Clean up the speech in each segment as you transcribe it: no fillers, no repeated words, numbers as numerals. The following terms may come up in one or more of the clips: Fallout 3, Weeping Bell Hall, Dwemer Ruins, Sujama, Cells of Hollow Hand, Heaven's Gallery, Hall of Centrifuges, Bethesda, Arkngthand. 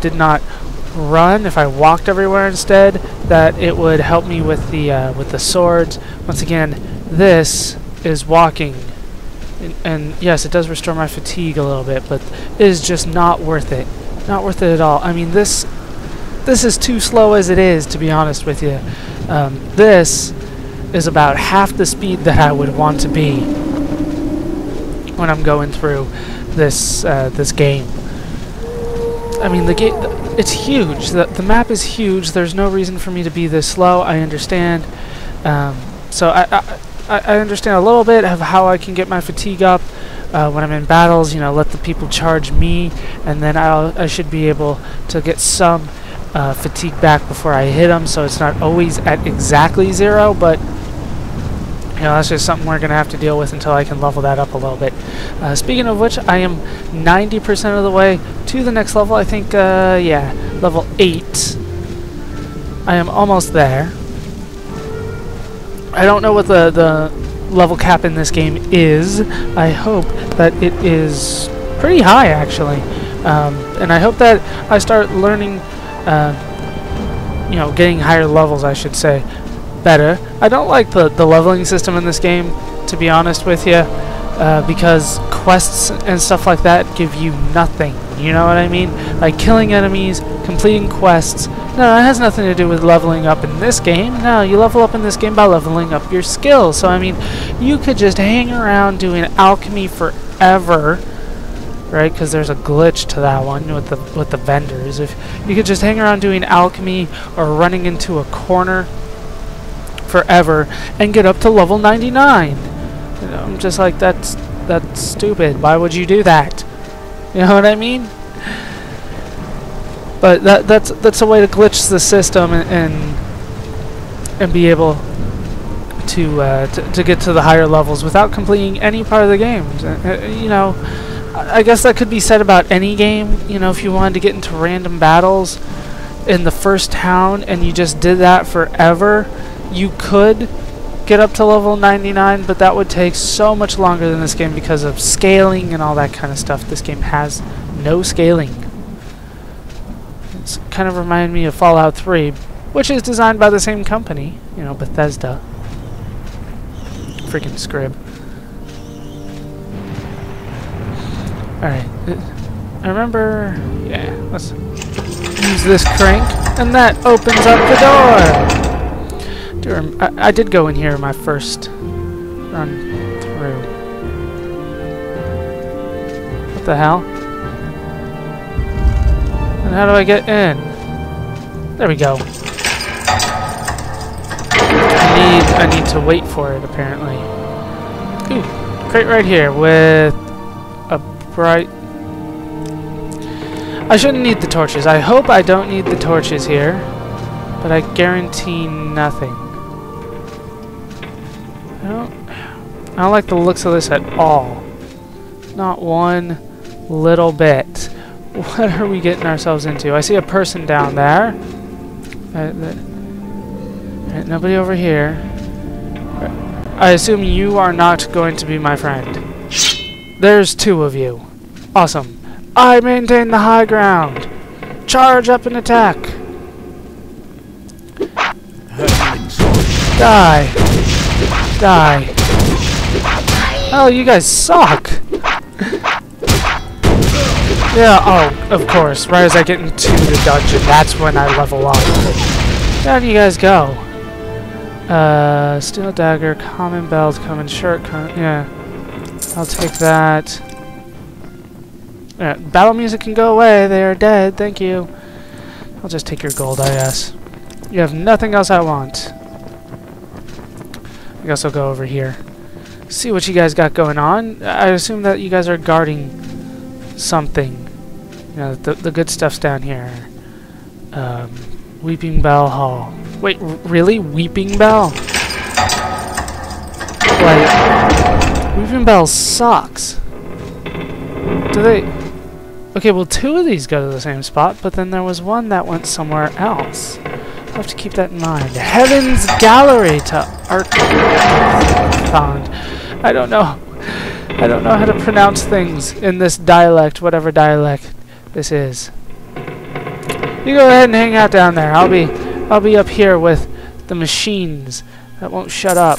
did not run, if I walked everywhere instead, that it would help me with the swords. Once again, this is walking, and yes, it does restore my fatigue a little bit, but it is just not worth it. Not worth it at all. I mean, this is too slow as it is, to be honest with you. This is about half the speed that I would want to be when I'm going through this this game. I mean, the game, it's huge. The map is huge. There's no reason for me to be this slow. I understand. So I understand a little bit of how I can get my fatigue up when I'm in battles. You know, let the people charge me, and then I should be able to get some fatigue back before I hit them. So it's not always at exactly zero, but you know, that's just something we're gonna have to deal with until I can level that up a little bit. Speaking of which, I am 90% of the way to the next level. I think, yeah, level 8. I am almost there. I don't know what the level cap in this game is. I hope that it is pretty high, actually. And I hope that I start learning, you know, getting higher levels, I should say, better. I don't like the leveling system in this game, to be honest with you, because quests and stuff like that give you nothing. You know what I mean? Like killing enemies, completing quests. No, that has nothing to do with leveling up in this game. No, you level up in this game by leveling up your skills. So I mean, you could just hang around doing alchemy forever, right? Because there's a glitch to that one with the vendors. If you could just hang around doing alchemy or running into a corner forever and get up to level 99. You know, I'm just like, that's stupid. Why would you do that? You know what I mean? But that's a way to glitch the system and be able to get to the higher levels without completing any part of the game. You know, I guess that could be said about any game. You know, if you wanted to get into random battles in the first town and you just did that forever, you could get up to level 99, but that would take so much longer than this game because of scaling and all that kind of stuff. This game has no scaling. It's kind of reminded me of Fallout 3, which is designed by the same company, you know, Bethesda. Freaking Scrib. Alright, I remember... yeah, let's use this crank, and that opens up the door! I did go in here in my first run through. What the hell? And how do I get in? There we go. I need to wait for it, apparently. Ooh, crate right here with a bright... I shouldn't need the torches. I hope I don't need the torches here, but I guarantee nothing. I don't like the looks of this at all. Not one little bit. What are we getting ourselves into? I see a person down there. Right, nobody over here. I assume you are not going to be my friend. There's two of you. Awesome. I maintain the high ground. Charge up and attack. Die. Die. Oh, you guys suck! Yeah, oh, of course. Right as I get into the dungeon, that's when I level up. Down you guys go. Steel dagger, common belt, common shirt, yeah. I'll take that. Yeah, battle music can go away. They are dead, thank you. I'll just take your gold, I guess. You have nothing else I want. I guess I'll go over here. See what you guys got going on. I assume that you guys are guarding something. You know, the good stuff's down here. Weeping Bell Hall. Wait, really? Weeping Bell? Like, Weeping Bell sucks. Do they... okay, well, two of these go to the same spot, but then there was one that went somewhere else. I'll have to keep that in mind. Heaven's Gallery to Arkngthand. I don't know. I don't know how to pronounce things in this dialect, whatever dialect this is. You go ahead and hang out down there. I'll be up here with the machines that won't shut up.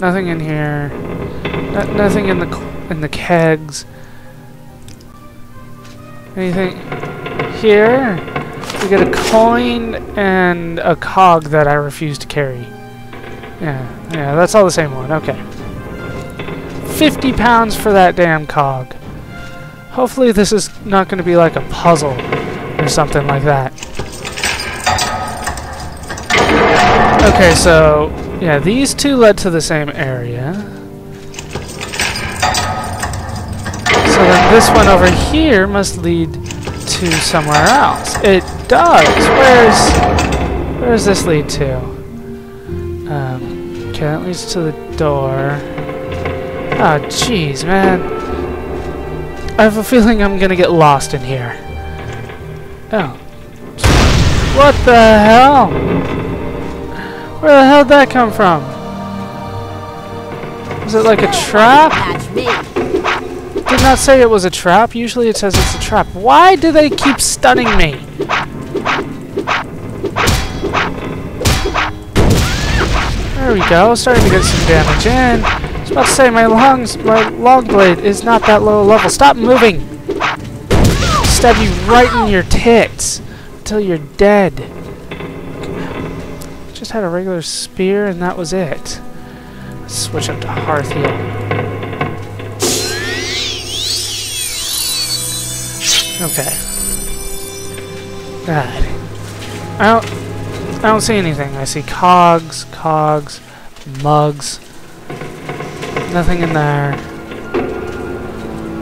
Nothing in here. Nothing in the kegs. Anything here? We get a coin and a cog that I refuse to carry. Yeah, that's all the same one. Okay. 50 pounds for that damn cog. Hopefully this is not going to be like a puzzle or something like that. Okay, so yeah, these two led to the same area. So then this one over here must lead to somewhere else. It does. Where does this lead to? Okay, that leads to the door. Oh, jeez, man. I have a feeling I'm gonna get lost in here. Oh. What the hell? Where the hell did that come from? Is it like a trap? Did not say it was a trap. Usually it says it's a trap. Why do they keep stunning me? There we go. Starting to get some damage in. I was about to say, my long blade is not that low level. Stop moving! Stab you right in your tits until you're dead. Just had a regular spear and that was it. Let's switch up to Hearthheal. Okay. God. I don't see anything. I see cogs, mugs. Nothing in there.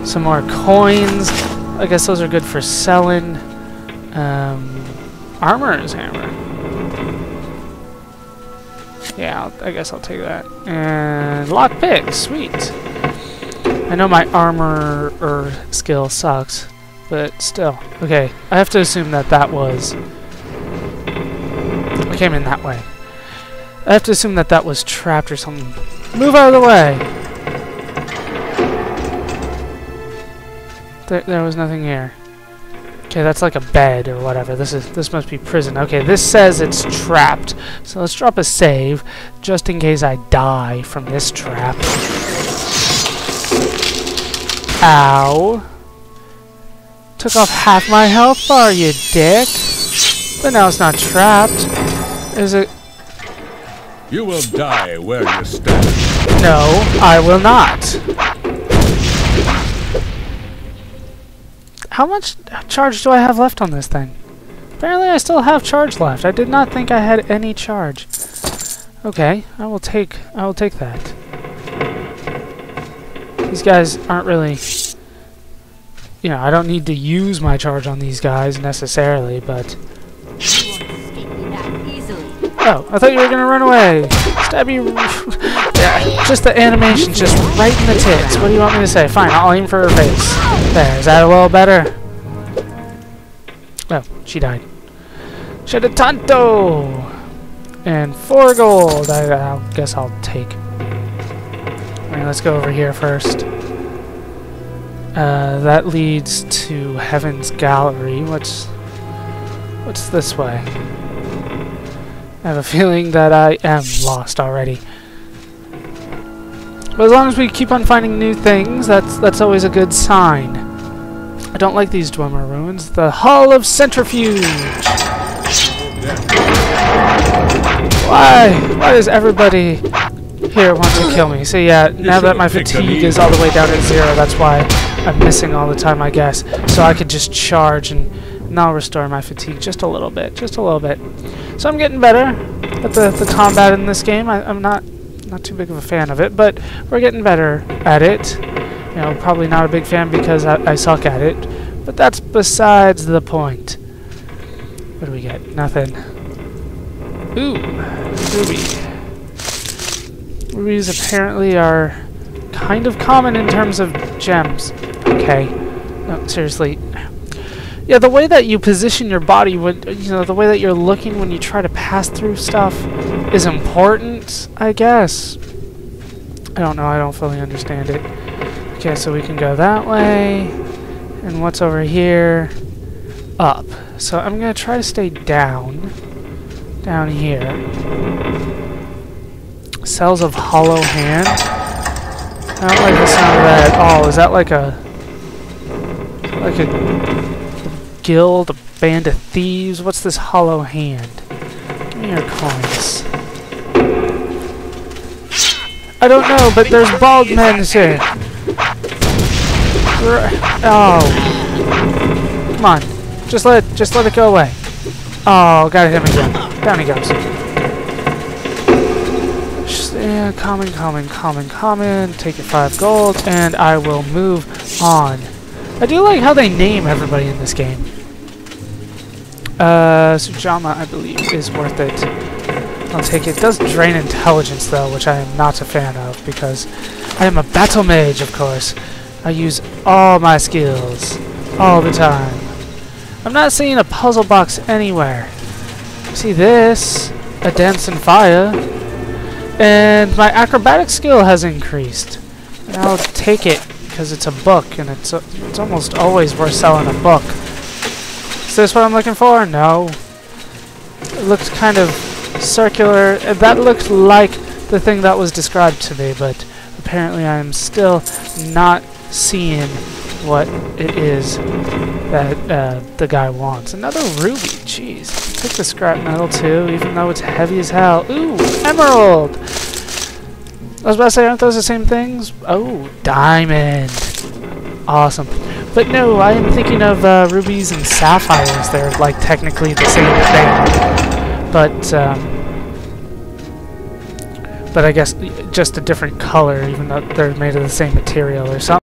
Some more coins. I guess those are good for selling. Armorer's hammer. Yeah, I guess I'll take that. And lockpick, sweet. I know my armorer skill sucks, but still. Okay, I have to assume that was... I came in that way. I have to assume that was trapped or something. Move out of the way! There was nothing here. Okay, that's like a bed or whatever. This must be prison. Okay, this says it's trapped. So let's drop a save just in case I die from this trap. Ow. Took off half my health bar, you dick. But now it's not trapped. Is it? You will die where you stand. No, I will not. How much charge do I have left on this thing? Apparently I still have charge left. I did not think I had any charge. Okay, I will take that. These guys aren't really... You know, I don't need to use my charge on these guys necessarily, but... Oh, I thought you were gonna run away! Stab you... Yeah, just the animation, just right in the tits. What do you want me to say? Fine, I'll aim for her face. There, is that a little better? Oh, she died. Shada tanto! And 4 gold! I guess I'll take. Alright, let's go over here first. That leads to Heaven's Gallery. What's this way? I have a feeling that I am lost already. But as long as we keep on finding new things, that's always a good sign. I don't like these Dwemer Ruins. The Hall of Centrifuge! Why does everybody here want to kill me? See, yeah, now that my fatigue is all the way down at 0, that's why I'm missing all the time, I guess. So I could just charge and I'll restore my fatigue just a little bit. Just a little bit. So I'm getting better at the combat in this game. I'm not too big of a fan of it, but we're getting better at it. You know, probably not a big fan because I suck at it, but that's besides the point. What do we get? Nothing. Ooh, ruby. Rubies apparently are kind of common in terms of gems. Okay. No, seriously. Yeah, the way that you position your body, the way that you're looking when you try to pass through stuff is important, I guess. I don't know, I don't fully understand it. Okay, so we can go that way. And what's over here? Up. So I'm gonna try to stay down here. Cells of Hollow Hand. I don't like the sound of that at all. Is that like a guild, a band of thieves? What's this Hollow Hand? Give me your coins. I don't know, but there's bald men here. Oh, come on! Just let it go away. Oh, gotta hit him again. Down he goes. Just, yeah, common. Take your 5 gold, and I will move on. I do like how they name everybody in this game. Sujama, I believe, is worth it. I'll take it. It does drain intelligence, though, which I am not a fan of, because I am a battle mage, of course. I use all my skills, all the time. I'm not seeing a puzzle box anywhere. See this? A dance in fire. And my acrobatic skill has increased. And I'll take it, because it's a book, and it's almost always worth selling a book. Is this what I'm looking for? No. It looks kind of circular. That looked like the thing that was described to me, but apparently I am still not seeing what it is that the guy wants. Another ruby, jeez. Take the scrap metal too, even though it's heavy as hell. Ooh, emerald! I was about to say, aren't those the same things? Oh, diamond. Awesome. But no, I am thinking of rubies and sapphires. They're like technically the same thing. But I guess just a different color, even though they're made of the same material or something.